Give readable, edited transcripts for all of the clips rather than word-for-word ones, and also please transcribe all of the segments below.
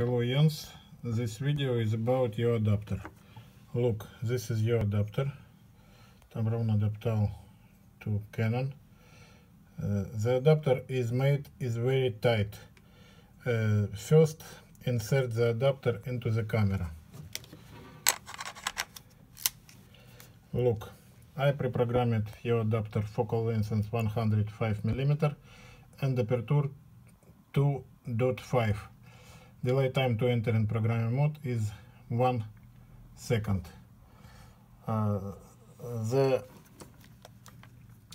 Hello Jens, this video is about your adapter. Look, this is your adapter, Tamron Adaptall-2 Canon. The adapter is very tight. First insert the adapter into the camera. Look, I pre-programmed your adapter focal length is 105 mm and aperture 2.5. Delay time to enter in programming mode is 1 second. The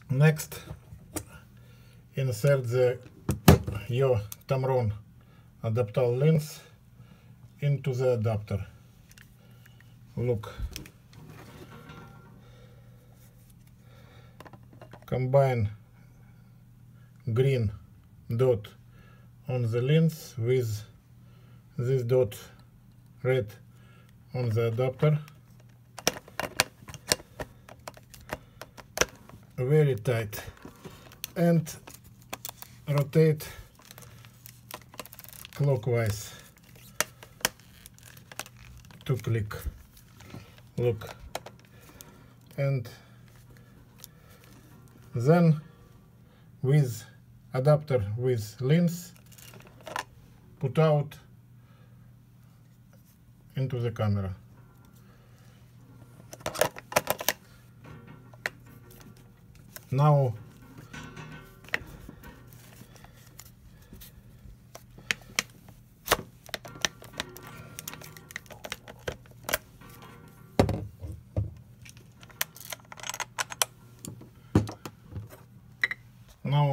next insert your Tamron Adaptall lens into the adapter. Look, combine green dot on the lens with this dot red on the adapter. Very tight. And rotate clockwise to click. Look. And then with adapter with lens put out into the camera. Now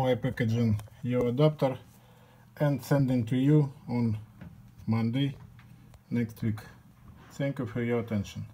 I packaging your adapter and sending to you on Monday next week. Thank you for your attention.